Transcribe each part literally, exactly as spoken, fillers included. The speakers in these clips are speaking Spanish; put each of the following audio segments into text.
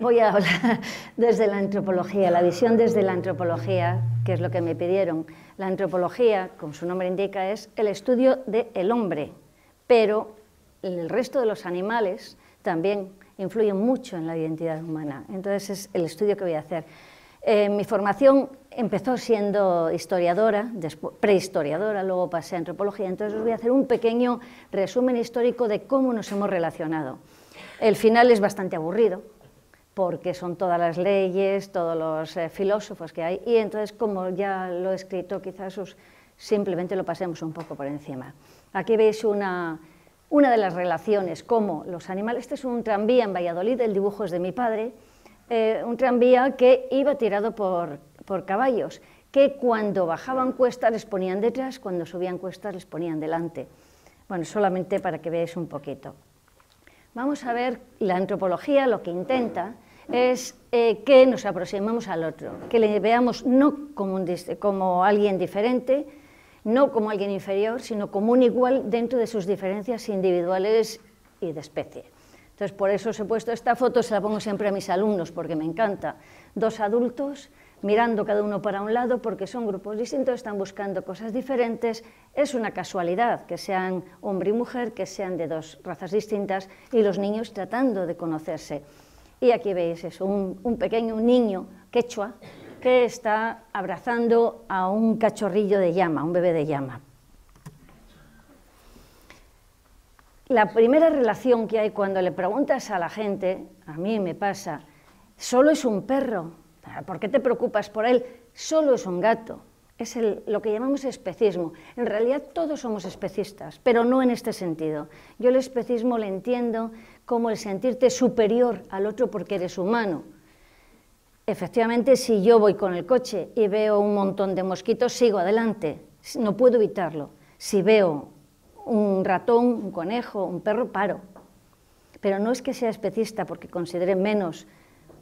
voy a hablar desde la antropología, la visión desde la antropología, que es lo que me pidieron. La antropología, como su nombre indica, es el estudio del hombre, pero el resto de los animales también influyen mucho en la identidad humana. Entonces es el estudio que voy a hacer. Eh, mi formación empezó siendo historiadora, prehistoriadora, luego pasé a antropología, entonces os voy a hacer un pequeño resumen histórico de cómo nos hemos relacionado. El final es bastante aburrido, porque son todas las leyes, todos los eh, filósofos que hay, y entonces, como ya lo he escrito, quizás os simplemente lo pasemos un poco por encima. Aquí veis una, una de las relaciones, como los animales. Este es un tranvía en Valladolid, el dibujo es de mi padre. Eh, un tranvía que iba tirado por, por caballos, que cuando bajaban cuestas les ponían detrás, cuando subían cuestas les ponían delante. Bueno, solamente para que veáis un poquito. Vamos a ver, la antropología lo que intenta es eh, que nos aproximemos al otro, que le veamos no como, un, como alguien diferente, no como alguien inferior, sino como un igual dentro de sus diferencias individuales y de especie. Entonces, por eso os he puesto esta foto, se la pongo siempre a mis alumnos, porque me encanta. Dos adultos mirando cada uno para un lado, porque son grupos distintos, están buscando cosas diferentes. Es una casualidad que sean hombre y mujer, que sean de dos razas distintas, y los niños tratando de conocerse. Y aquí veis eso, un, un pequeño un niño quechua que está abrazando a un cachorrillo de llama, un bebé de llama. La primera relación que hay cuando le preguntas a la gente, a mí me pasa, solo es un perro, ¿por qué te preocupas por él? Solo es un gato, es el, lo que llamamos especismo. En realidad todos somos especistas, pero no en este sentido. Yo el especismo lo entiendo como el sentirte superior al otro porque eres humano. Efectivamente, si yo voy con el coche y veo un montón de mosquitos, sigo adelante, no puedo evitarlo. Si veo un ratón, un conejo, un perro, paro. Pero no es que sea especista porque considere menos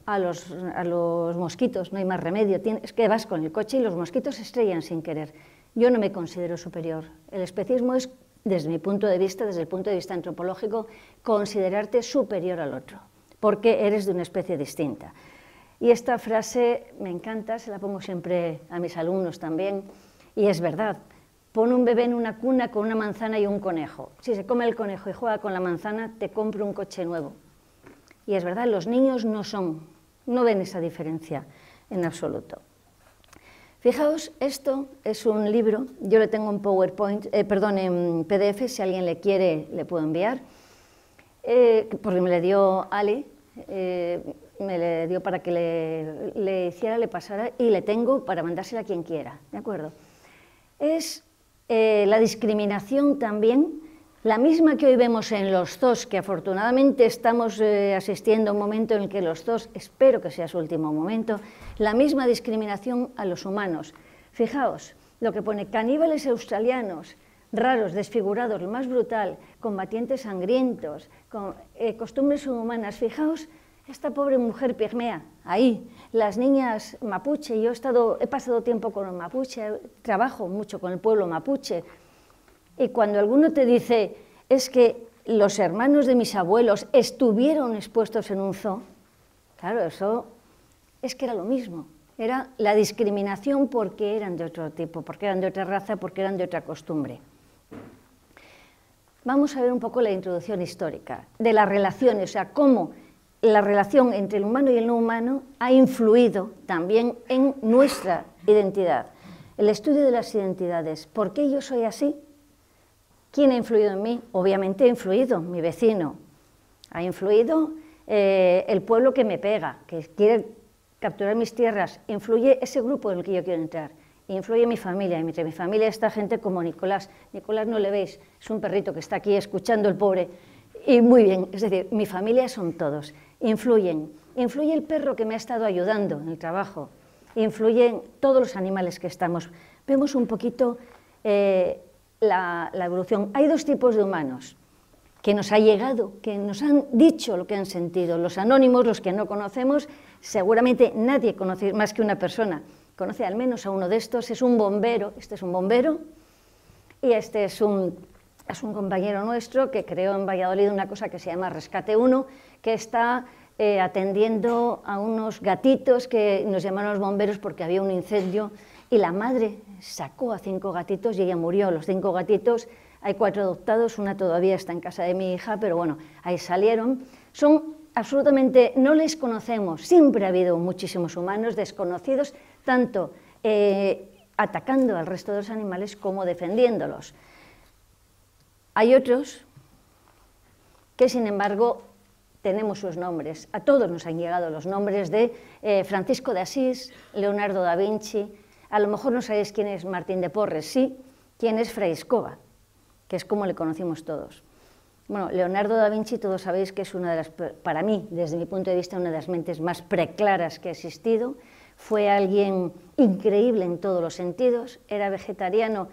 a los, a los mosquitos, no hay más remedio. Tien, es que vas con el coche y los mosquitos se estrellan sin querer. Yo no me considero superior. El especismo es, desde mi punto de vista, desde el punto de vista antropológico, considerarte superior al otro, porque eres de una especie distinta. Y esta frase me encanta, se la pongo siempre a mis alumnos también, y es verdad. Pon un bebé en una cuna con una manzana y un conejo. Si se come el conejo y juega con la manzana, te compro un coche nuevo. Y es verdad, los niños no son, no ven esa diferencia en absoluto. Fijaos, esto es un libro, yo le tengo en PowerPoint, eh, perdón, en P D F, si alguien le quiere le puedo enviar, eh, porque me le dio Ale, eh, me le dio para que le, le hiciera, le pasara, y le tengo para mandársela a quien quiera, ¿de acuerdo? Es Eh, la discriminación también, la misma que hoy vemos en los zoos, que afortunadamente estamos eh, asistiendo a un momento en el que los zoos, espero que sea su último momento, la misma discriminación a los humanos. Fijaos, lo que pone caníbales australianos, raros, desfigurados, lo más brutal, combatientes sangrientos, con, eh, costumbres inhumanas. Fijaos, esta pobre mujer pigmea, ahí, las niñas mapuche, yo he, estado, he pasado tiempo con el mapuche, trabajo mucho con el pueblo mapuche, y cuando alguno te dice, es que los hermanos de mis abuelos estuvieron expuestos en un zoo, claro, eso es que era lo mismo, era la discriminación porque eran de otro tipo, porque eran de otra raza, porque eran de otra costumbre. Vamos a ver un poco la introducción histórica de las relaciones, o sea, cómo la relación entre el humano y el no humano ha influido también en nuestra identidad. El estudio de las identidades, ¿por qué yo soy así? ¿Quién ha influido en mí? Obviamente ha influido mi vecino, ha influido eh, el pueblo que me pega, que quiere capturar mis tierras, influye ese grupo en el que yo quiero entrar, influye mi familia, y entre mi familia está gente como Nicolás. Nicolás no le veis, es un perrito que está aquí escuchando el pobre, y muy bien, es decir, mi familia son todos. Influyen, influye el perro que me ha estado ayudando en el trabajo, influyen todos los animales que estamos. Vemos un poquito eh, la, la evolución. Hay dos tipos de humanos que nos ha llegado, que nos han dicho lo que han sentido. Los anónimos, los que no conocemos, seguramente nadie conoce más que una persona. Conoce al menos a uno de estos, es un bombero, este es un bombero y este es un... Es un compañero nuestro que creó en Valladolid una cosa que se llama Rescate uno, que está eh, atendiendo a unos gatitos que nos llamaron los bomberos porque había un incendio y la madre sacó a cinco gatitos y ella murió. Los cinco gatitos, hay cuatro adoptados, una todavía está en casa de mi hija, pero bueno, ahí salieron. Son absolutamente, no les conocemos, siempre ha habido muchísimos humanos desconocidos, tanto eh, atacando al resto de los animales como defendiéndolos. Hay otros que, sin embargo, tenemos sus nombres. A todos nos han llegado los nombres de eh, Francisco de Asís, Leonardo da Vinci. A lo mejor no sabéis quién es Martín de Porres, sí, quién es Fray Escoba, que es como le conocimos todos. Bueno, Leonardo da Vinci, todos sabéis que es una de las, para mí, desde mi punto de vista, una de las mentes más preclaras que ha existido. Fue alguien increíble en todos los sentidos, era vegetariano,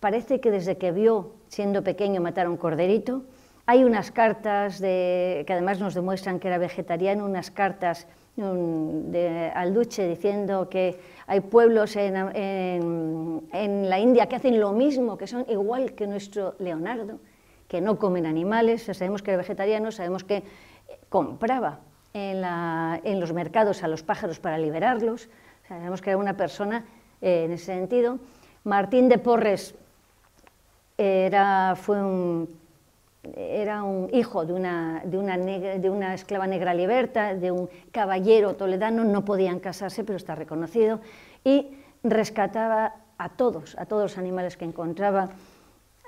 parece que desde que vio, siendo pequeño, matar a un corderito. Hay unas cartas de, que además nos demuestran que era vegetariano, unas cartas un, de, al duque diciendo que hay pueblos en, en, en la India que hacen lo mismo, que son igual que nuestro Leonardo, que no comen animales. Sabemos que era vegetariano, sabemos que compraba en, la, en los mercados a los pájaros para liberarlos, sabemos que era una persona eh, en ese sentido. Martín de Porres era, fue un, era un hijo de una, de, una negra, de una esclava negra liberta, de un caballero toledano, no podían casarse, pero está reconocido, y rescataba a todos, a todos los animales que encontraba.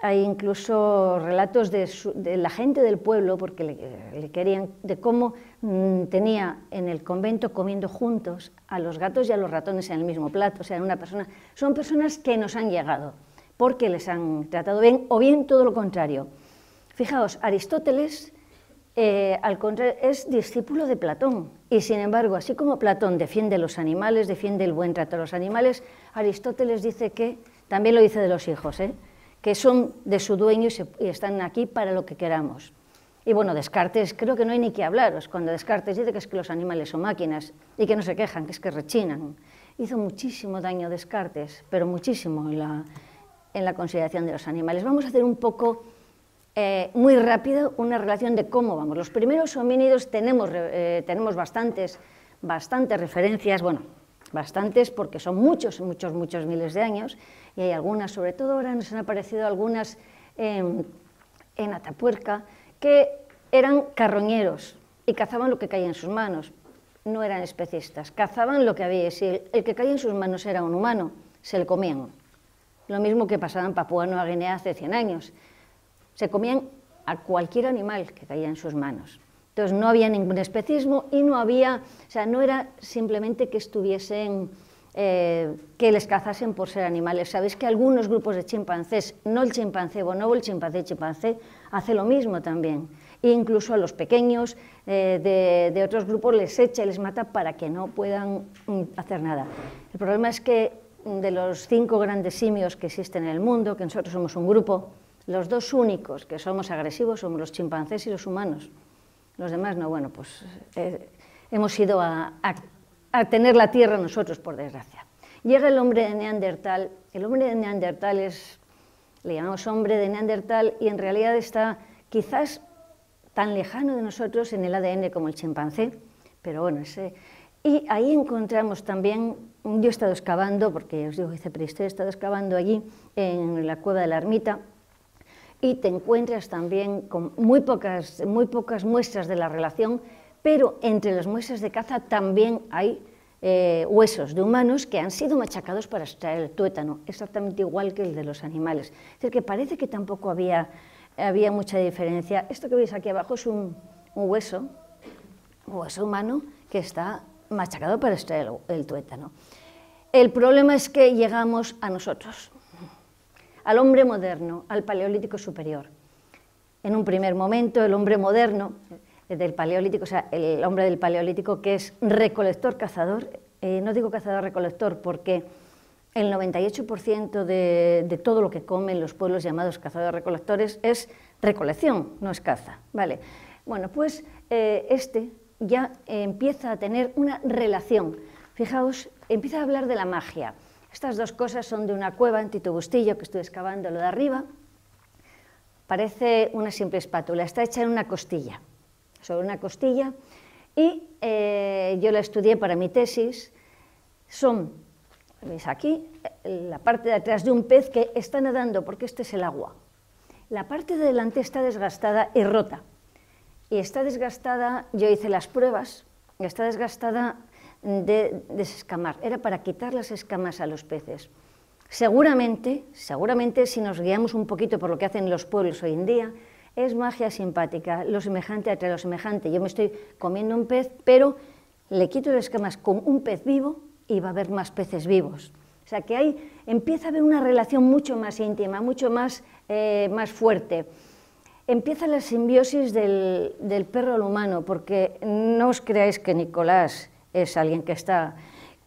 Hay incluso relatos de, su, de la gente del pueblo, porque le, le querían, de cómo mmm, tenía en el convento comiendo juntos a los gatos y a los ratones en el mismo plato. O sea, una persona, son personas que nos han llegado porque les han tratado bien, o bien todo lo contrario. Fijaos, Aristóteles, eh, al contrario, es discípulo de Platón, y sin embargo, así como Platón defiende los animales, defiende el buen trato a los animales, Aristóteles dice que, también lo dice de los hijos, ¿eh? que son de su dueño y, se, y están aquí para lo que queramos. Y bueno, Descartes, creo que no hay ni que hablaros, cuando Descartes dice que es que los animales son máquinas y que no se quejan, que es que rechinan. Hizo muchísimo daño Descartes, pero muchísimo en la, en la consideración de los animales. Vamos a hacer un poco, eh, muy rápido, una relación de cómo vamos. Los primeros homínidos tenemos, eh, tenemos bastantes, bastantes referencias, bueno, bastantes porque son muchos, muchos, muchos miles de años, y hay algunas, sobre todo ahora nos han aparecido algunas en, en Atapuerca, que eran carroñeros y cazaban lo que caía en sus manos, no eran especistas, cazaban lo que había, si el, el que caía en sus manos era un humano, se le comían, lo mismo que pasaba en Papúa Nueva Guinea hace cien años, se comían a cualquier animal que caía en sus manos. Entonces no había ningún especismo y no había, o sea, no era simplemente que estuviesen, eh, que les cazasen por ser animales. Sabéis que algunos grupos de chimpancés, no el chimpancé bonobo, el chimpancé chimpancé, hace lo mismo también. E incluso a los pequeños eh, de, de otros grupos les echa y les mata para que no puedan mm, hacer nada. El problema es que de los cinco grandes simios que existen en el mundo, que nosotros somos un grupo, los dos únicos que somos agresivos somos los chimpancés y los humanos. Los demás no, bueno, pues eh, hemos ido a, a, a tener la tierra nosotros, por desgracia. Llega el hombre de Neandertal, el hombre de Neandertal es, le llamamos hombre de Neandertal, y en realidad está quizás tan lejano de nosotros en el A D N como el chimpancé, pero bueno, ese, y ahí encontramos también, yo he estado excavando, porque os digo que hice prehistoria, he estado excavando allí en la cueva de la ermita, y te encuentras también con muy pocas, muy pocas muestras de la relación, pero entre las muestras de caza también hay eh, huesos de humanos que han sido machacados para extraer el tuétano, exactamente igual que el de los animales. Es decir, que parece que tampoco había, había mucha diferencia. Esto que veis aquí abajo es un, un hueso, un hueso humano que está machacado para extraer el, el tuétano. El problema es que llegamos a nosotros, al hombre moderno, al paleolítico superior. En un primer momento, el hombre moderno del paleolítico, o sea, el hombre del paleolítico que es recolector-cazador, eh, no digo cazador-recolector porque el noventa y ocho por ciento de, de todo lo que comen los pueblos llamados cazadores-recolectores es recolección, no es caza, ¿vale? Bueno, pues eh, este ya empieza a tener una relación. Fijaos, empieza a hablar de la magia. Estas dos cosas son de una cueva en Titubustillo, que estoy excavando lo de arriba. Parece una simple espátula, está hecha en una costilla, sobre una costilla, y eh, yo la estudié para mi tesis. Son, veis aquí, la parte de atrás de un pez que está nadando, porque este es el agua. La parte de delante está desgastada y rota. Y está desgastada, yo hice las pruebas, está desgastada de desescamar. Era para quitar las escamas a los peces. Seguramente, seguramente, si nos guiamos un poquito por lo que hacen los pueblos hoy en día, es magia simpática, lo semejante atrae lo semejante. Yo me estoy comiendo un pez, pero le quito las escamas con un pez vivo y va a haber más peces vivos. O sea que ahí empieza a haber una relación mucho más íntima, mucho más, eh, más fuerte. Empieza la simbiosis del, del perro al humano, porque no os creáis que Nicolás es alguien que está,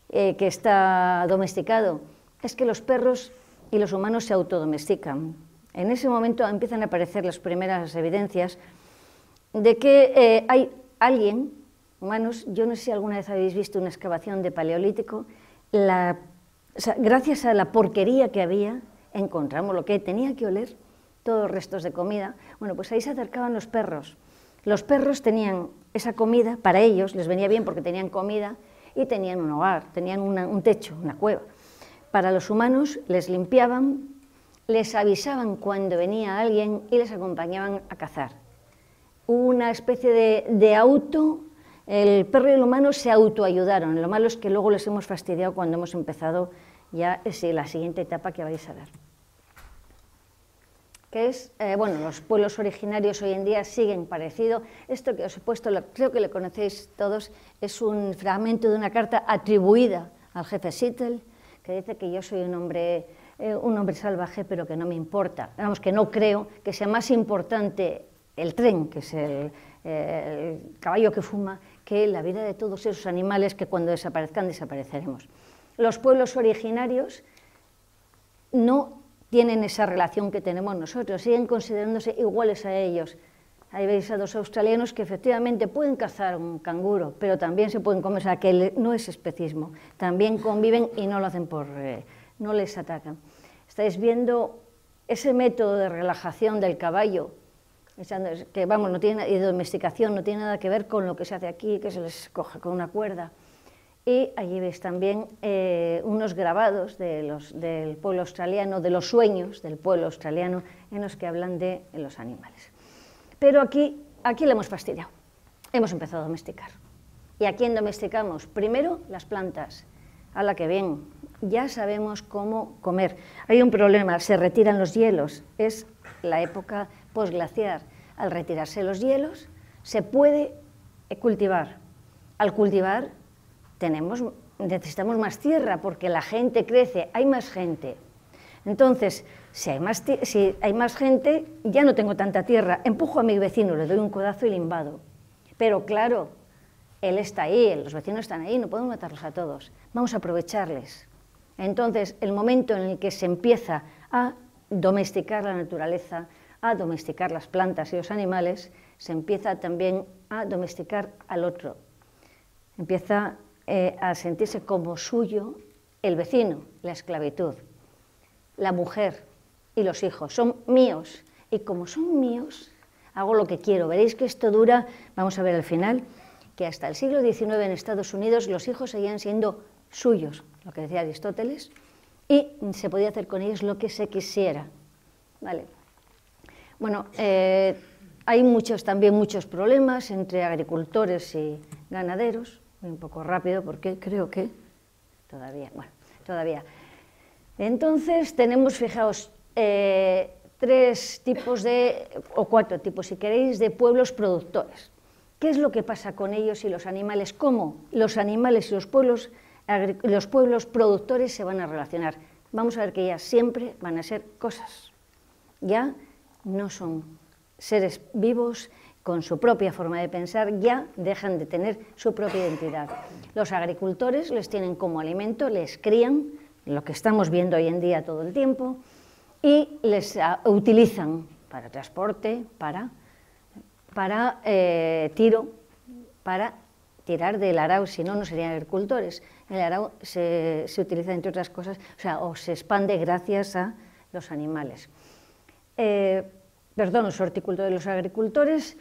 eh, que está domesticado. Es que los perros y los humanos se autodomestican. En ese momento empiezan a aparecer las primeras evidencias de que eh, hay alguien, humanos, yo no sé si alguna vez habéis visto una excavación de paleolítico, la, o sea, gracias a la porquería que había, encontramos lo que tenía que oler, todos restos de comida. Bueno, pues ahí se acercaban los perros. Los perros tenían esa comida, para ellos les venía bien porque tenían comida y tenían un hogar, tenían una, un techo, una cueva. Para los humanos les limpiaban, les avisaban cuando venía alguien y les acompañaban a cazar. Una especie de, de auto, el perro y el humano se autoayudaron. Lo malo es que luego les hemos fastidiado cuando hemos empezado ya es la siguiente etapa que vais a ver. Que es, eh, bueno, los pueblos originarios hoy en día siguen parecido. Esto que os he puesto, lo, creo que lo conocéis todos, es un fragmento de una carta atribuida al jefe Seattle, que dice que yo soy un hombre, eh, un hombre salvaje, pero que no me importa. Vamos, que no creo que sea más importante el tren, que es el, eh, el caballo que fuma, que la vida de todos esos animales que cuando desaparezcan, desapareceremos. Los pueblos originarios no tienen esa relación que tenemos nosotros, siguen considerándose iguales a ellos. Ahí veis a dos australianos que efectivamente pueden cazar un canguro, pero también se pueden comer, o sea, que no es especismo, también conviven y no lo hacen por... Eh, no les atacan. Estáis viendo ese método de relajación del caballo, que vamos, no tiene, y domesticación, no tiene nada que ver con lo que se hace aquí, que se les coge con una cuerda. Y allí veis también eh, unos grabados de los, del pueblo australiano, de los sueños del pueblo australiano, en los que hablan de los animales. Pero aquí, aquí le hemos fastidiado, hemos empezado a domesticar. ¿Y a quién domesticamos? Primero, las plantas. ¡Hala, qué bien! Ya sabemos cómo comer. Hay un problema, se retiran los hielos, es la época posglaciar. Al retirarse los hielos, se puede cultivar. Al cultivar, Tenemos, necesitamos más tierra porque la gente crece, hay más gente. Entonces, si hay, más si hay más gente, ya no tengo tanta tierra, empujo a mi vecino, le doy un codazo y le invado. Pero claro, él está ahí, los vecinos están ahí, no podemos matarlos a todos, vamos a aprovecharles. Entonces, el momento en el que se empieza a domesticar la naturaleza, a domesticar las plantas y los animales, se empieza también a domesticar al otro. Empieza Eh, a sentirse como suyo el vecino, la esclavitud, la mujer y los hijos, son míos, y como son míos, hago lo que quiero. Veréis que esto dura, vamos a ver al final, que hasta el siglo diecinueve en Estados Unidos los hijos seguían siendo suyos, lo que decía Aristóteles, y se podía hacer con ellos lo que se quisiera. Vale. Bueno, eh, hay muchos, también muchos problemas entre agricultores y ganaderos. Voy un poco rápido porque creo que todavía, bueno, todavía. Entonces tenemos, fijaos, eh, tres tipos de, o cuatro tipos, si queréis, de pueblos productores. ¿Qué es lo que pasa con ellos y los animales? ¿Cómo los animales y los pueblos, los pueblos productores se van a relacionar? Vamos a ver que ya siempre van a ser cosas. Ya no son seres vivos con su propia forma de pensar, ya dejan de tener su propia identidad. Los agricultores les tienen como alimento, les crían, lo que estamos viendo hoy en día todo el tiempo, y les uh, utilizan para transporte, para, para eh, tiro, para tirar del arao, si no, no serían agricultores. El arao se, se utiliza, entre otras cosas, o sea, o se expande gracias a los animales. Eh, perdón, los horticultores y los agricultores...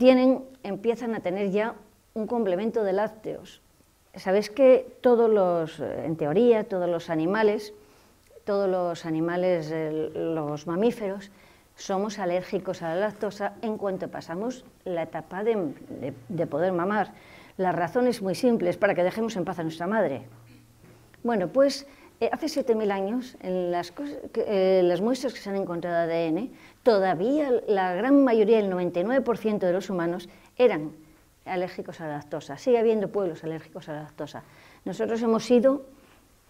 Tienen, empiezan a tener ya un complemento de lácteos. Sabéis que todos los, en teoría, todos los animales, todos los animales, los mamíferos, somos alérgicos a la lactosa en cuanto pasamos la etapa de, de, de poder mamar. La razón es muy simple, es para que dejemos en paz a nuestra madre. Bueno, pues hace siete mil años, en las, eh, las muestras que se han encontrado de A D N, todavía la gran mayoría, el noventa y nueve por ciento de los humanos, eran alérgicos a la lactosa. Sigue habiendo pueblos alérgicos a la lactosa. Nosotros hemos ido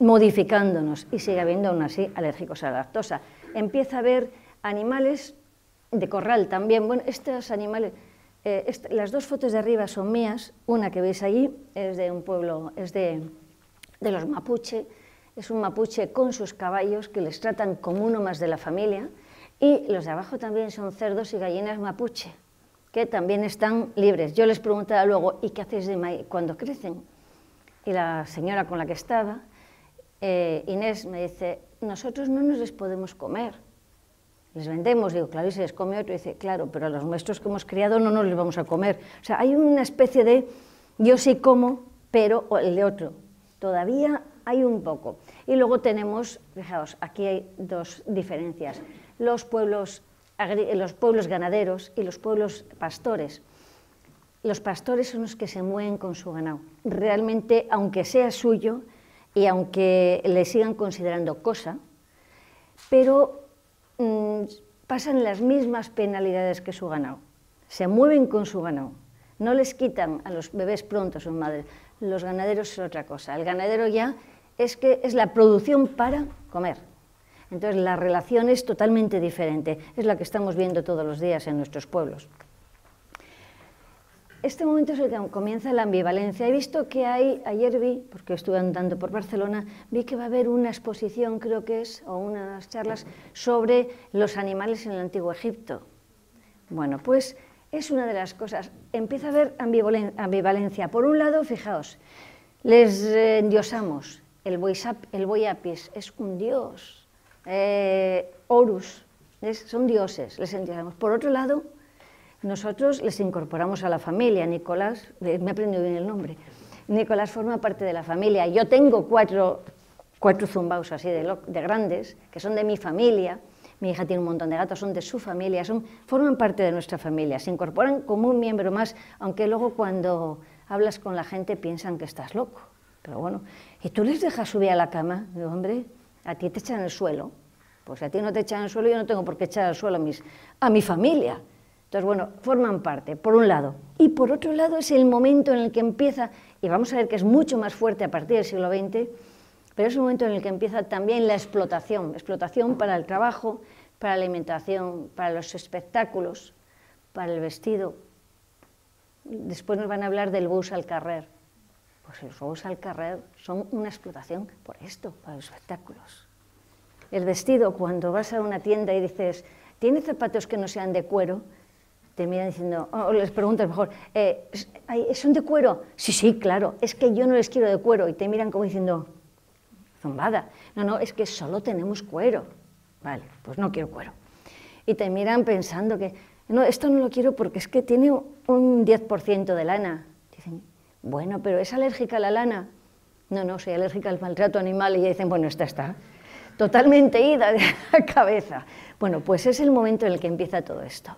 modificándonos y sigue habiendo aún así alérgicos a la lactosa. Empieza a haber animales de corral también. Bueno, estos animales, eh, est las dos fotos de arriba son mías. Una que veis allí es de un pueblo, es de, de los mapuche. Es un mapuche con sus caballos que les tratan como uno más de la familia. Y los de abajo también son cerdos y gallinas mapuche, que también están libres. Yo les preguntaba luego, ¿y qué hacéis de maíz cuando crecen? Y la señora con la que estaba, eh, Inés, me dice, nosotros no nos les podemos comer, les vendemos. Digo, claro, y se les come otro. Y dice, claro, pero a los nuestros que hemos criado no nos les vamos a comer. O sea, hay una especie de, yo sí como, pero el de otro. Todavía hay un poco. Y luego tenemos, fijaos, aquí hay dos diferencias, los pueblos los pueblos ganaderos y los pueblos pastores. Los pastores son los que se mueven con su ganado. Realmente, aunque sea suyo y aunque le sigan considerando cosa, pero mmm, pasan las mismas penalidades que su ganado. Se mueven con su ganado. No les quitan a los bebés pronto a sus madres. Los ganaderos es otra cosa. El ganadero ya es que es la producción para comer. Entonces, la relación es totalmente diferente, es la que estamos viendo todos los días en nuestros pueblos. Este momento es el que comienza la ambivalencia. He visto que hay, ayer vi, porque estuve andando por Barcelona, vi que va a haber una exposición, creo que es, o unas charlas, sobre los animales en el Antiguo Egipto. Bueno, pues es una de las cosas. Empieza a haber ambivalencia. Por un lado, fijaos, les endiosamos. El buey, el buey apis es un dios. Eh, Horus, es, son dioses, les endiosamos. Por otro lado, nosotros les incorporamos a la familia. Nicolás, me he aprendido bien el nombre, Nicolás forma parte de la familia. Yo tengo cuatro, cuatro zumbaos así de, de grandes, que son de mi familia. Mi hija tiene un montón de gatos, son de su familia, son, forman parte de nuestra familia, se incorporan como un miembro más, aunque luego cuando hablas con la gente piensan que estás loco. Pero bueno, ¿y tú les dejas subir a la cama? Digo, hombre, a ti te echan al suelo, pues a ti no te echan al suelo, yo no tengo por qué echar al suelo a, mis, a mi familia. Entonces, bueno, forman parte, por un lado. Y por otro lado es el momento en el que empieza, y vamos a ver que es mucho más fuerte a partir del siglo veinte, pero es el momento en el que empieza también la explotación, explotación para el trabajo, para la alimentación, para los espectáculos, para el vestido. Después nos van a hablar del bus al carrer. Pues los bus al carrer son una explotación por esto, para los espectáculos. El vestido, cuando vas a una tienda y dices, ¿tiene zapatos que no sean de cuero? Te miran diciendo, o les preguntas mejor, ¿eh, son de cuero? Sí, sí, claro, es que yo no les quiero de cuero. Y te miran como diciendo, zumbada. No, no, es que solo tenemos cuero. Vale, pues no quiero cuero. Y te miran pensando que, no, esto no lo quiero porque es que tiene un diez por ciento de lana. Dicen, bueno, pero ¿es alérgica a la lana? No, no, soy alérgica al maltrato animal. Y ya dicen, bueno, esta está totalmente ida de la cabeza. Bueno, pues es el momento en el que empieza todo esto.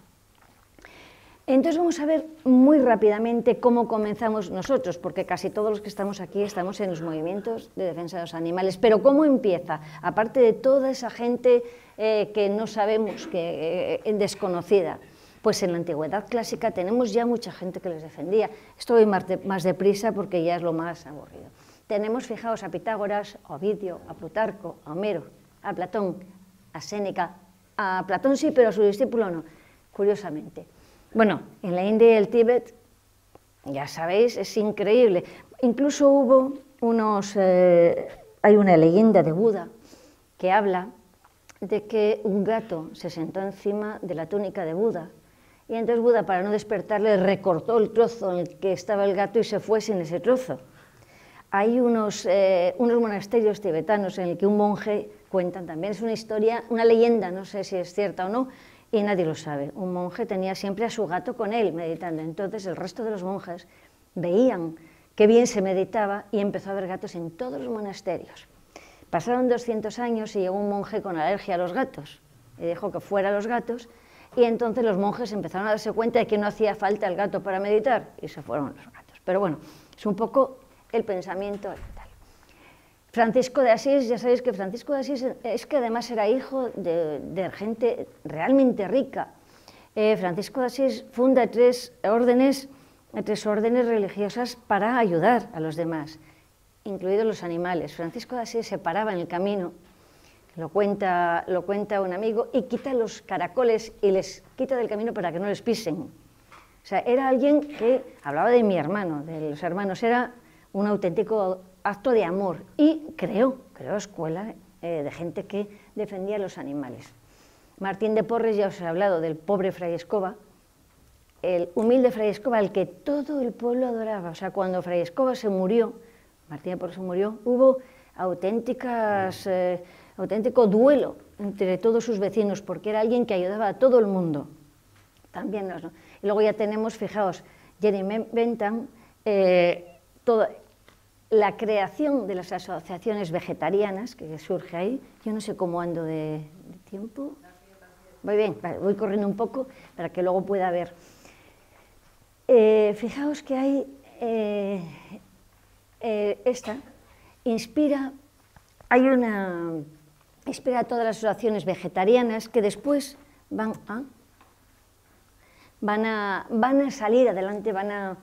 Entonces vamos a ver muy rápidamente cómo comenzamos nosotros, porque casi todos los que estamos aquí estamos en los movimientos de defensa de los animales. Pero ¿cómo empieza? Aparte de toda esa gente eh, que no sabemos, que eh, desconocida. Pues en la antigüedad clásica tenemos ya mucha gente que les defendía. Esto voy más, de, más deprisa porque ya es lo más aburrido. Tenemos, fijaos, a Pitágoras, a Ovidio, a Plutarco, a Homero, a Platón, a Séneca. A Platón sí, pero a su discípulo no, curiosamente. Bueno, en la India y el Tíbet, ya sabéis, es increíble. Incluso hubo unos... Eh, hay una leyenda de Buda que habla de que un gato se sentó encima de la túnica de Buda. Y entonces Buda, para no despertarle, recortó el trozo en el que estaba el gato y se fue sin ese trozo. Hay unos, eh, unos monasterios tibetanos en el que un monje, cuentan también, es una historia, una leyenda, no sé si es cierta o no, y nadie lo sabe. Un monje tenía siempre a su gato con él meditando. Entonces el resto de los monjes veían qué bien se meditaba y empezó a haber gatos en todos los monasterios. Pasaron doscientos años y llegó un monje con alergia a los gatos y dejó que fuera los gatos, y entonces los monjes empezaron a darse cuenta de que no hacía falta el gato para meditar y se fueron los gatos. Pero bueno, es un poco el pensamiento tal. Francisco de Asís, ya sabéis que Francisco de Asís es que además era hijo de, de gente realmente rica. Eh, Francisco de Asís funda tres órdenes, tres órdenes religiosas para ayudar a los demás, incluidos los animales. Francisco de Asís se paraba en el camino, lo cuenta, lo cuenta un amigo, y quita los caracoles y les quita del camino para que no les pisen. O sea, era alguien que, hablaba de mi hermano, de los hermanos, era un auténtico acto de amor, y creó, creó escuela eh, de gente que defendía a los animales. Martín de Porres, ya os he hablado del pobre Fray Escoba, el humilde Fray Escoba, al que todo el pueblo adoraba. O sea, cuando Fray Escoba se murió, Martín de Porres murió, hubo auténticas, eh, auténtico duelo entre todos sus vecinos, porque era alguien que ayudaba a todo el mundo. También nos, ¿no? Y luego ya tenemos, fijaos, Jeremy Bentham, eh, todo, la creación de las asociaciones vegetarianas que surge ahí. Yo no sé cómo ando de, de tiempo. Muy bien, vale, voy corriendo un poco para que luego pueda ver. Eh, fijaos que hay eh, eh, esta, inspira, hay una, inspira a todas las asociaciones vegetarianas que después van a, van a, van a salir adelante, van a,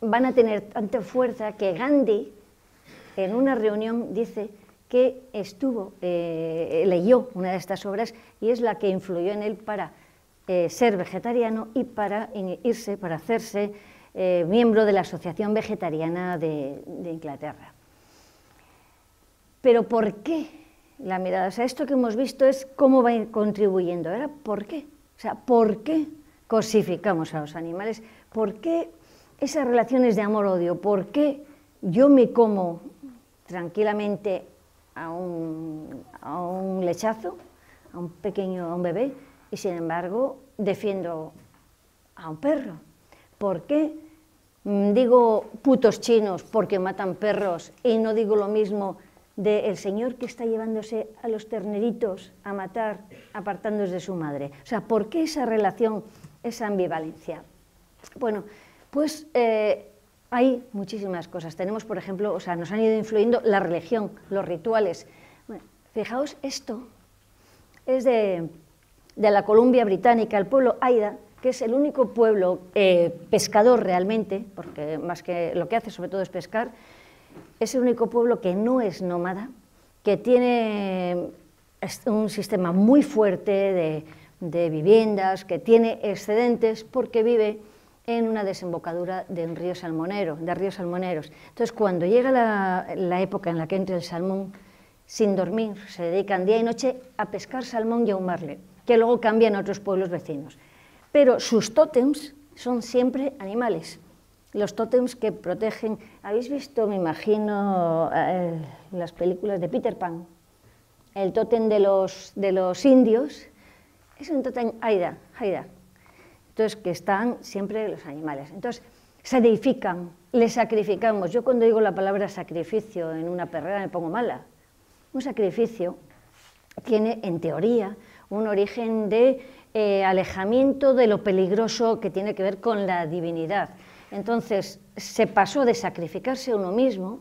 van a tener tanta fuerza que Gandhi, en una reunión, dice que estuvo, eh, leyó una de estas obras y es la que influyó en él para eh, ser vegetariano y para irse, para hacerse eh, miembro de la Asociación Vegetariana de, de Inglaterra. Pero ¿por qué la mirada? O sea, esto que hemos visto es cómo va contribuyendo. Ahora, ¿por qué? O sea, ¿por qué cosificamos a los animales? ¿Por qué esas relaciones de amor-odio? ¿Por qué yo me como tranquilamente a un, a un lechazo, a un pequeño, a un bebé, y sin embargo defiendo a un perro? ¿Por qué digo putos chinos porque matan perros y no digo lo mismo del señor que está llevándose a los terneritos a matar, apartándose de su madre? O sea, ¿por qué esa relación, esa ambivalencia? Bueno, pues eh, hay muchísimas cosas. Tenemos, por ejemplo, o sea, nos han ido influyendo la religión, los rituales. Bueno, fijaos, esto es de, de la Columbia Británica, el pueblo Haida, que es el único pueblo eh, pescador realmente, porque más que lo que hace sobre todo es pescar, es el único pueblo que no es nómada, que tiene un sistema muy fuerte de, de viviendas, que tiene excedentes porque vive en una desembocadura de un río salmonero, de ríos salmoneros. Entonces, cuando llega la, la época en la que entra el salmón, sin dormir, se dedican día y noche a pescar salmón y ahumarle, que luego cambian a otros pueblos vecinos. Pero sus tótems son siempre animales, los tótems que protegen. ¿Habéis visto, me imagino, eh, las películas de Peter Pan? El tótem de los, de los indios es un tótem Haida, Haida. Entonces, que están siempre los animales. Entonces, se edifican, les sacrificamos. Yo cuando digo la palabra sacrificio en una perrera me pongo mala. Un sacrificio tiene, en teoría, un origen de eh, alejamiento de lo peligroso que tiene que ver con la divinidad. Entonces, se pasó de sacrificarse a uno mismo,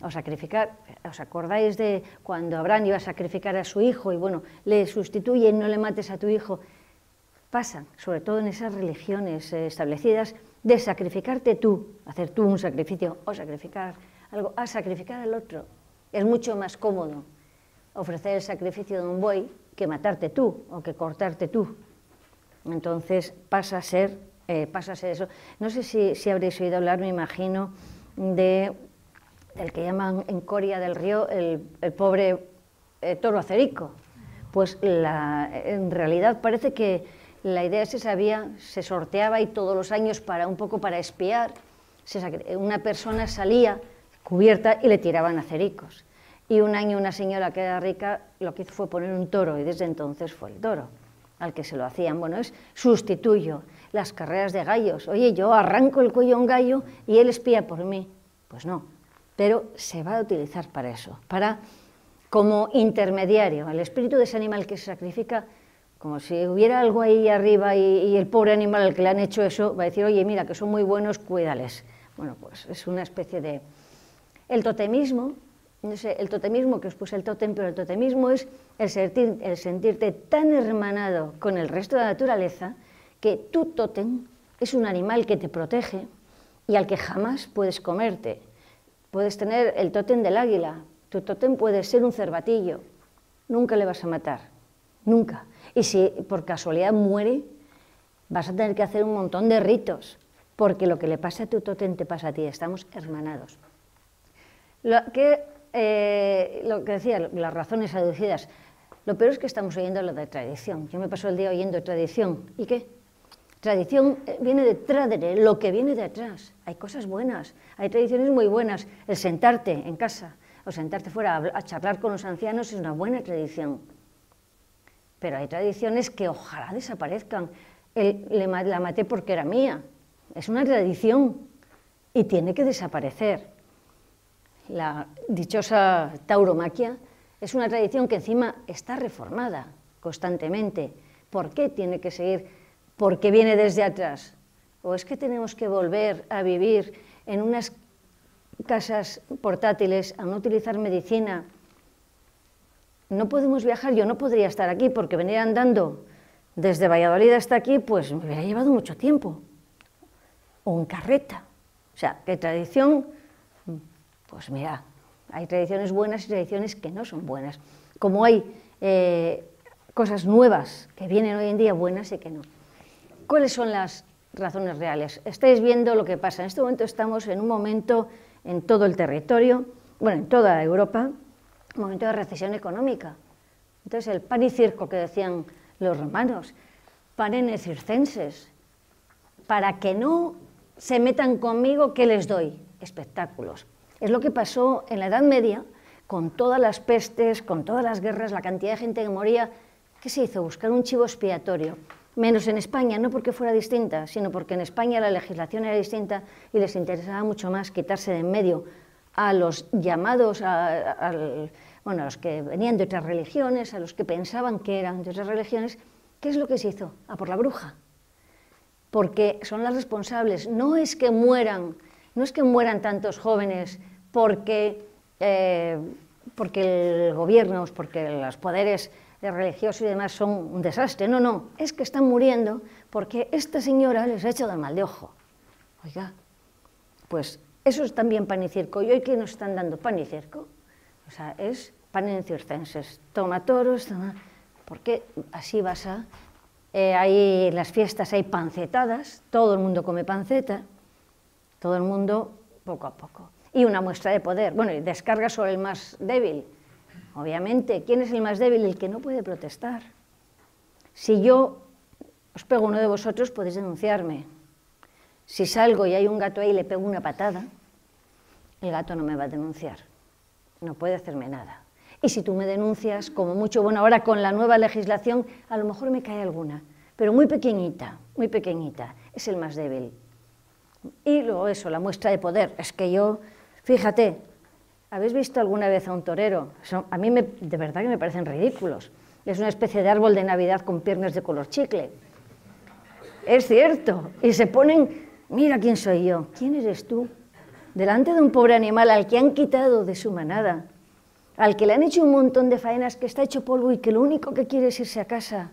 o sacrificar, ¿os acordáis de cuando Abraham iba a sacrificar a su hijo y, bueno, le sustituyen, no le mates a tu hijo? Pasan, sobre todo en esas religiones establecidas, de sacrificarte tú, hacer tú un sacrificio o sacrificar algo, a sacrificar al otro. Es mucho más cómodo ofrecer el sacrificio de un buey que matarte tú o que cortarte tú. Entonces pasa a ser, eh, pasa a ser eso. No sé si, si habréis oído hablar, me imagino, de, del que llaman en Coria del Río el, el pobre eh, toro acerico. Pues la, en realidad parece que la idea se sabía, se sorteaba y todos los años para un poco para espiar, se una persona salía cubierta y le tiraban acericos. Y un año una señora que era rica lo que hizo fue poner un toro y desde entonces fue el toro. al que se lo hacían. Bueno, es sustituyo las carreras de gallos. Oye, yo arranco el cuello a un gallo y él espía por mí. Pues no, pero se va a utilizar para eso, para como intermediario, el espíritu de ese animal que se sacrifica, como si hubiera algo ahí arriba y, y el pobre animal al que le han hecho eso va a decir, oye, mira, que son muy buenos, cuídales. Bueno, pues es una especie de... El totemismo, no sé, el totemismo que os puse el tótem, pero el totemismo es el, sentir, el sentirte tan hermanado con el resto de la naturaleza que tu tótem es un animal que te protege y al que jamás puedes comerte. Puedes tener el tótem del águila, tu tótem puede ser un cervatillo, nunca le vas a matar, nunca. Y si por casualidad muere, vas a tener que hacer un montón de ritos, porque lo que le pasa a tu tótem te pasa a ti, estamos hermanados. Lo que, eh, lo que decía, las razones aducidas, lo peor es que estamos oyendo lo de tradición. Yo me paso el día oyendo tradición, ¿y qué? Tradición viene de tradere, lo que viene de atrás. Hay cosas buenas, hay tradiciones muy buenas. El sentarte en casa o sentarte fuera a, a charlar con los ancianos es una buena tradición. Pero hay tradiciones que ojalá desaparezcan. El, le, la maté porque era mía. Es una tradición y tiene que desaparecer. La dichosa tauromaquia es una tradición que encima está reformada constantemente. ¿Por qué tiene que seguir? Porque viene desde atrás, o es que tenemos que volver a vivir en unas casas portátiles, a no utilizar medicina, no podemos viajar, yo no podría estar aquí porque venir andando desde Valladolid hasta aquí, pues me hubiera llevado mucho tiempo, o en carreta, o sea, ¿qué tradición? Pues mira, hay tradiciones buenas y tradiciones que no son buenas, como hay eh, cosas nuevas que vienen hoy en día buenas y que no. ¿Cuáles son las razones reales? Estáis viendo lo que pasa. En este momento estamos en un momento en todo el territorio, bueno, en toda Europa, un momento de recesión económica. Entonces, el pan y circo que decían los romanos, panenes circenses, para que no se metan conmigo, ¿qué les doy? Espectáculos. Es lo que pasó en la Edad Media, con todas las pestes, con todas las guerras, la cantidad de gente que moría. ¿Qué se hizo? Buscar un chivo expiatorio. Menos en España, no porque fuera distinta, sino porque en España la legislación era distinta y les interesaba mucho más quitarse de en medio a los llamados, a, a, a, bueno, a los que venían de otras religiones, a los que pensaban que eran de otras religiones. ¿Qué es lo que se hizo? A por la bruja, porque son las responsables. No es que mueran, no es que mueran tantos jóvenes porque, eh, porque el gobierno, porque los poderes religiosos y demás son un desastre, no, no, es que están muriendo porque esta señora les ha hecho de mal de ojo. Oiga, pues eso es también pan y circo, y hoy que nos están dando pan y circo, o sea, es pan en circenses, toma toros, toma, porque así vas a, eh, hay, en las fiestas hay pancetadas, todo el mundo come panceta, todo el mundo poco a poco, y una muestra de poder, bueno, y descarga sobre el más débil. Obviamente, ¿quién es el más débil? El que no puede protestar. Si yo os pego uno de vosotros, podéis denunciarme. Si salgo y hay un gato ahí y le pego una patada, el gato no me va a denunciar, no puede hacerme nada. Y si tú me denuncias, como mucho, bueno, ahora con la nueva legislación, a lo mejor me cae alguna, pero muy pequeñita, muy pequeñita, es el más débil. Y luego eso, la muestra de poder, es que yo, fíjate, ¿habéis visto alguna vez a un torero? Son, a mí me, de verdad que me parecen ridículos. Es una especie de árbol de Navidad con piernas de color chicle. Es cierto. Y se ponen, mira quién soy yo, quién eres tú. Delante de un pobre animal al que han quitado de su manada, al que le han hecho un montón de faenas, que está hecho polvo y que lo único que quiere es irse a casa.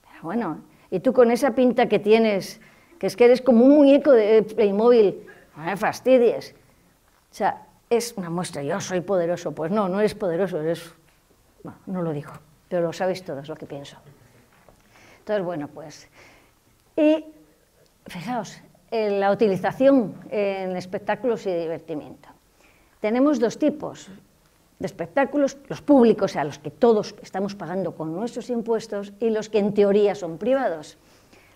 Pero bueno, y tú con esa pinta que tienes, que es que eres como un muñeco de Playmobil, no me fastidies. O sea, es una muestra, yo soy poderoso, pues no, no eres poderoso, eres... Bueno, no lo digo, pero lo sabéis todos lo que pienso. Entonces, bueno, pues... Y, fijaos, en la utilización en espectáculos y divertimiento. Tenemos dos tipos de espectáculos, los públicos, a los que todos estamos pagando con nuestros impuestos, y los que en teoría son privados,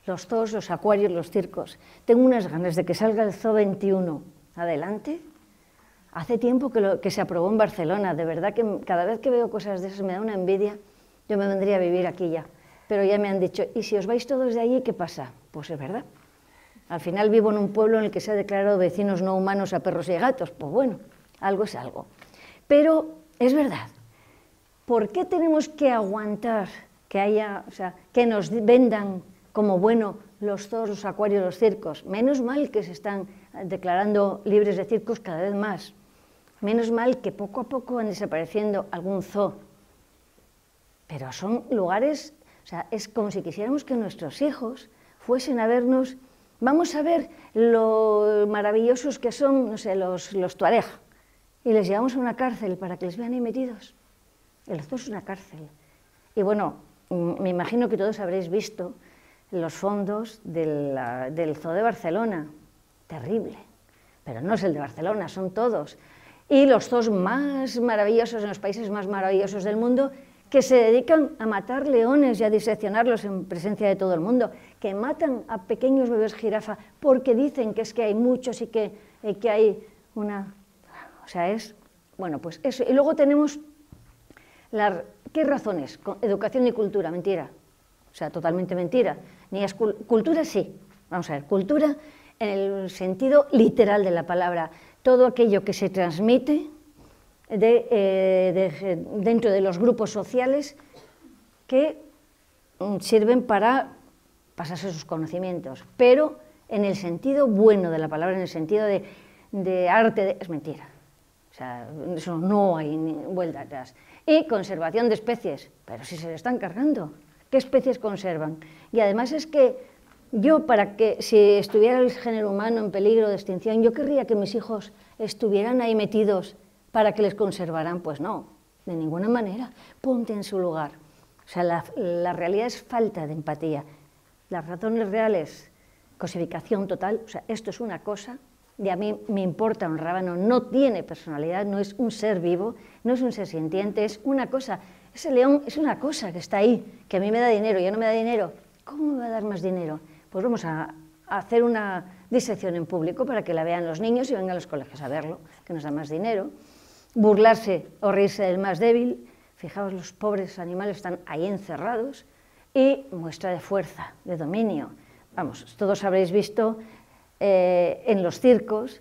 los zoos, los acuarios, los circos. Tengo unas ganas de que salga el zoo veintiuno adelante. Hace tiempo que, lo, que se aprobó en Barcelona, de verdad que cada vez que veo cosas de esas me da una envidia, yo me vendría a vivir aquí ya. Pero ya me han dicho, ¿y si os vais todos de allí, qué pasa? Pues es verdad. Al final vivo en un pueblo en el que se ha declarado vecinos no humanos a perros y a gatos. Pues bueno, algo es algo. Pero es verdad. ¿Por qué tenemos que aguantar que haya, o sea, que nos vendan como bueno los zoos, los acuarios, los circos? Menos mal que se están declarando libres de circos cada vez más. Menos mal que poco a poco van desapareciendo algún zoo. Pero son lugares, o sea, es como si quisiéramos que nuestros hijos fuesen a vernos. Vamos a ver lo maravillosos que son, no sé, los, los tuareg, y les llevamos a una cárcel para que les vean ahí metidos. El zoo es una cárcel. Y bueno, me imagino que todos habréis visto los fondos del, del zoo de Barcelona. Terrible. Pero no es el de Barcelona, son todos. Y los zoos más maravillosos, en los países más maravillosos del mundo, que se dedican a matar leones y a diseccionarlos en presencia de todo el mundo, que matan a pequeños bebés jirafa porque dicen que es que hay muchos y que, y que hay una... O sea, es... Bueno, pues eso. Y luego tenemos... La, ¿Qué razones? Educación y cultura, mentira. O sea, totalmente mentira. Ni es, cultura sí. Vamos a ver, cultura en el sentido literal de la palabra. Todo aquello que se transmite... De, eh, de, dentro de los grupos sociales que sirven para pasarse sus conocimientos, pero en el sentido bueno de la palabra, en el sentido de, de arte, de, es mentira. O sea, eso no hay vuelta atrás. Y conservación de especies, pero si se le están cargando, ¿qué especies conservan? Y además es que yo, para que si estuviera el género humano en peligro de extinción, yo querría que mis hijos estuvieran ahí metidos para que les conservaran. Pues no, de ninguna manera, ponte en su lugar. O sea, la, la realidad es falta de empatía, las razones reales, cosificación total. O sea, esto es una cosa, de a mí me importa un rábano, no tiene personalidad, no es un ser vivo, no es un ser sintiente, es una cosa, ese león es una cosa que está ahí, que a mí me da dinero, ya no me da dinero, ¿cómo me va a dar más dinero? Pues vamos a, a hacer una disección en público para que la vean los niños y vengan a los colegios a verlo, que nos da más dinero. Burlarse o reírse del más débil, fijaos, los pobres animales están ahí encerrados, y muestra de fuerza, de dominio. Vamos, todos habréis visto eh, en los circos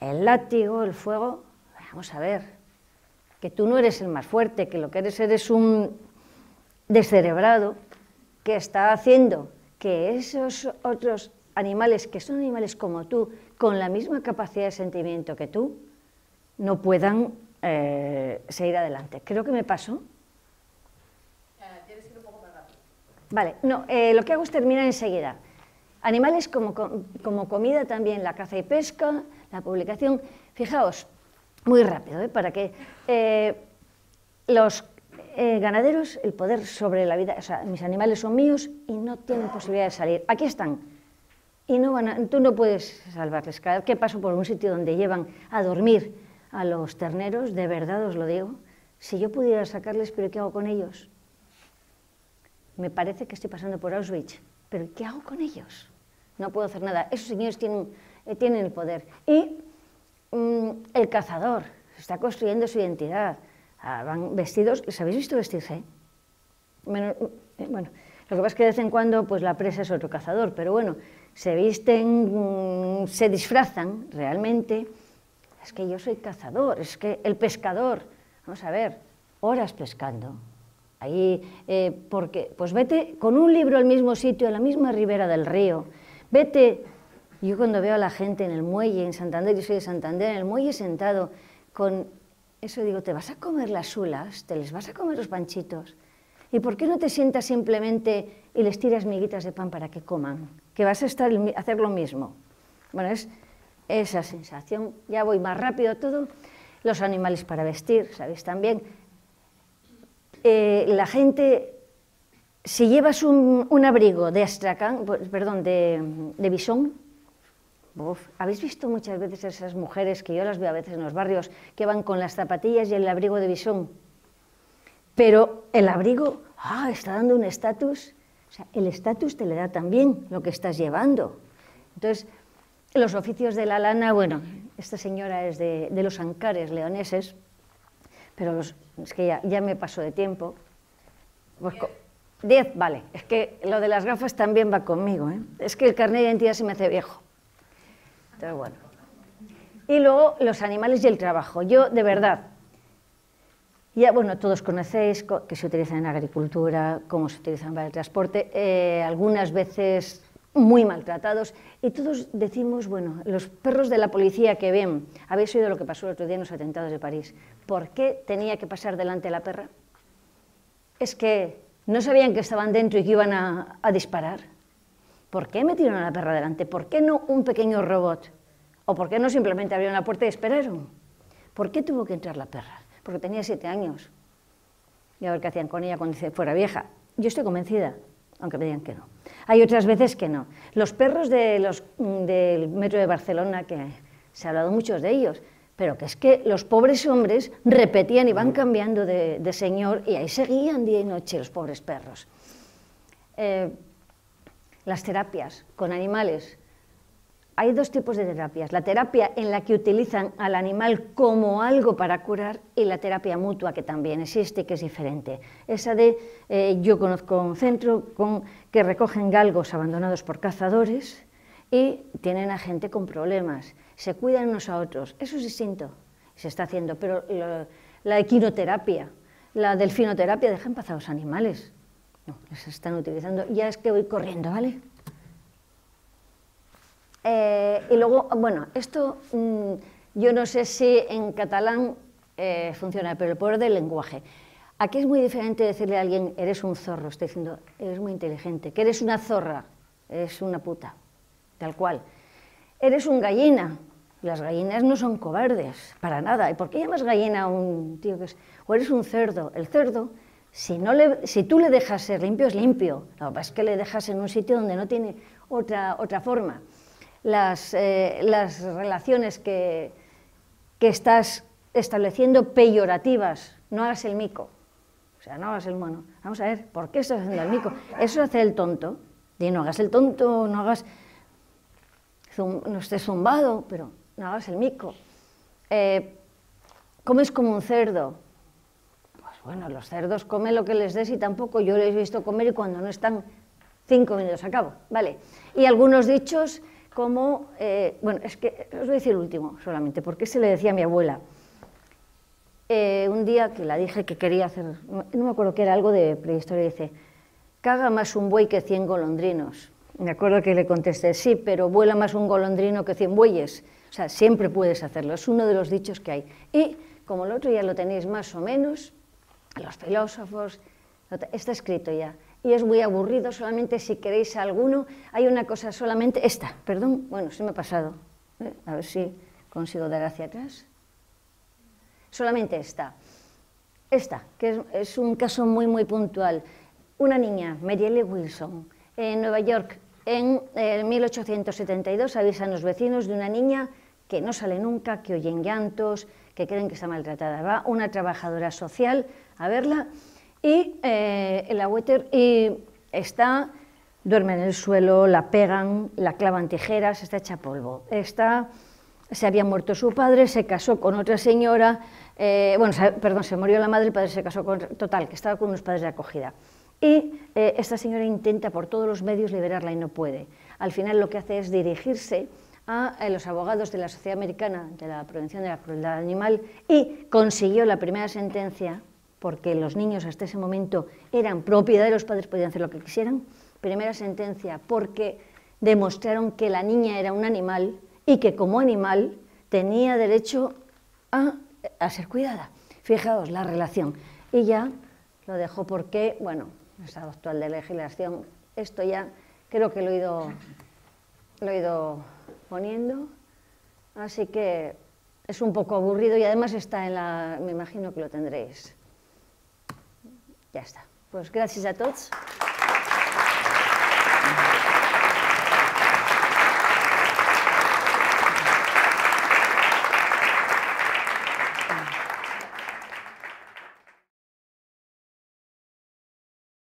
el látigo, el fuego. Vamos a ver, que tú no eres el más fuerte, que lo que eres eres un descerebrado que está haciendo que esos otros animales, que son animales como tú, con la misma capacidad de sentimiento que tú, no puedan eh, seguir adelante. Creo que me pasó. Tienes que ir un poco más rápido. Vale, no, eh, lo que hago es terminar enseguida. Animales como, como comida también, la caza y pesca, la publicación. Fijaos, muy rápido, ¿eh? Para que eh, los eh, ganaderos, el poder sobre la vida, o sea, mis animales son míos y no tienen posibilidad de salir. Aquí están. Y no van a, tú no puedes salvarles. Cada vez que paso por un sitio donde llevan a dormir a los terneros, de verdad os lo digo, si yo pudiera sacarles, ¿pero qué hago con ellos? Me parece que estoy pasando por Auschwitz, pero ¿qué hago con ellos? No puedo hacer nada, esos señores tienen, eh, tienen el poder. Y mmm, el cazador está construyendo su identidad, ah, van vestidos, ¿les habéis visto vestirse? Menos, eh, bueno, lo que pasa es que de vez en cuando pues, la presa es otro cazador, pero bueno, se visten, mmm, se disfrazan realmente. Es que yo soy cazador, es que el pescador, vamos a ver, horas pescando, ahí, eh, porque, pues vete con un libro al mismo sitio, a la misma ribera del río, vete, yo cuando veo a la gente en el muelle, en Santander, yo soy de Santander, en el muelle sentado, con eso digo, te vas a comer las ulas, te les vas a comer los panchitos, ¿y por qué no te sientas simplemente y les tiras miguitas de pan para que coman? Que vas a estar, hacer lo mismo. Bueno, es... esa sensación, ya voy más rápido todo, los animales para vestir, ¿sabéis también? Eh, la gente, si llevas un, un abrigo de astracán, perdón, de, de bisón, uf, habéis visto muchas veces esas mujeres, que yo las veo a veces en los barrios, que van con las zapatillas y el abrigo de bisón, pero el abrigo, ah, está dando un estatus, o sea, el estatus te le da también lo que estás llevando, entonces... Los oficios de la lana, bueno, esta señora es de, de los ancares leoneses, pero los, es que ya, ya me pasó de tiempo. Pues, diez, vale. Es que lo de las gafas también va conmigo, ¿eh? Es que el carnet de identidad se me hace viejo. Entonces, bueno. Y luego los animales y el trabajo. Yo, de verdad, ya, bueno, todos conocéis que se utilizan en agricultura, cómo se utilizan para el transporte, eh, algunas veces muy maltratados, y todos decimos, bueno, los perros de la policía que ven, habéis oído lo que pasó el otro día en los atentados de París, ¿por qué tenía que pasar delante de la perra? Es que no sabían que estaban dentro y que iban a, a disparar. ¿Por qué metieron a la perra delante? ¿Por qué no un pequeño robot? ¿O por qué no simplemente abrieron la puerta y esperaron? ¿Por qué tuvo que entrar la perra? Porque tenía siete años. Y a ver qué hacían con ella cuando fuera vieja. Yo estoy convencida, aunque me digan que no. Hay otras veces que no. Los perros de los, del metro de Barcelona, que se ha hablado muchos de ellos, pero que es que los pobres hombres repetían y van cambiando de, de señor, y ahí seguían día y noche los pobres perros. Eh, las terapias con animales. Hay dos tipos de terapias, la terapia en la que utilizan al animal como algo para curar y la terapia mutua, que también existe y que es diferente. Esa de, eh, yo conozco un centro con, que recogen galgos abandonados por cazadores y tienen a gente con problemas, se cuidan unos a otros, eso es distinto, se está haciendo, pero lo, la equinoterapia, la delfinoterapia, deja en paz a los animales, no, se están utilizando, ya es que voy corriendo, ¿vale? Eh, y luego, bueno, esto mmm, yo no sé si en catalán eh, funciona, pero el poder del lenguaje. Aquí es muy diferente decirle a alguien, eres un zorro, estoy diciendo, eres muy inteligente, que eres una zorra, eres una puta, tal cual. Eres un gallina, las gallinas no son cobardes, para nada. ¿Y por qué llamas gallina a un tío que es? O eres un cerdo, el cerdo, si, no le, si tú le dejas ser limpio, es limpio. Lo que pasa es que le dejas en un sitio donde no tiene otra, otra forma. Las, eh, las relaciones que, que estás estableciendo peyorativas, no hagas el mico, o sea, no hagas el mono. Vamos a ver, ¿por qué estás haciendo el mico? Eso hace el tonto, y no hagas el tonto, no hagas, zum, no estés zumbado, pero no hagas el mico. Eh, comes como un cerdo, pues bueno, los cerdos comen lo que les des y tampoco yo les he visto comer, y cuando no están cinco minutos a cabo, ¿vale? Y algunos dichos como, eh, bueno, es que os voy a decir el último solamente, porque se le decía a mi abuela, eh, un día que la dije que quería hacer, no me acuerdo qué era, algo de prehistoria, dice, caga más un buey que cien golondrinos. Me acuerdo que le contesté, sí, pero vuela más un golondrino que cien bueyes. O sea, siempre puedes hacerlo, es uno de los dichos que hay. Y, como el otro ya lo tenéis más o menos, los filósofos, está escrito ya. Y es muy aburrido, solamente si queréis alguno, hay una cosa solamente, esta, perdón, bueno, se me ha pasado, ¿eh? A ver si consigo dar hacia atrás, solamente esta, esta, que es, es un caso muy, muy puntual, una niña, Marielle Wilson, en Nueva York, en eh, mil ochocientos setenta y dos, avisa a los vecinos de una niña que no sale nunca, que oyen llantos, que creen que está maltratada, va una trabajadora social a verla, y eh, la waiter y está, duerme en el suelo, la pegan, la clavan tijeras, está hecha polvo. Está, se había muerto su padre, se casó con otra señora, eh, bueno, se, perdón, se murió la madre, el padre se casó con, total, que estaba con unos padres de acogida. Y eh, esta señora intenta por todos los medios liberarla y no puede. Al final lo que hace es dirigirse a, a los abogados de la Sociedad Americana de la Prevención de la Crueldad Animal y consiguió la primera sentencia, porque los niños hasta ese momento eran propiedad de los padres, podían hacer lo que quisieran, primera sentencia, porque demostraron que la niña era un animal y que como animal tenía derecho a, a ser cuidada. Fijaos la relación. Y ya lo dejo porque, bueno, estado actual de legislación, esto ya creo que lo he ido, lo he ido poniendo, así que es un poco aburrido y además está en la, me imagino que lo tendréis. Ya está. Pues gracias a todos.